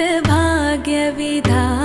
भाग्य विधा।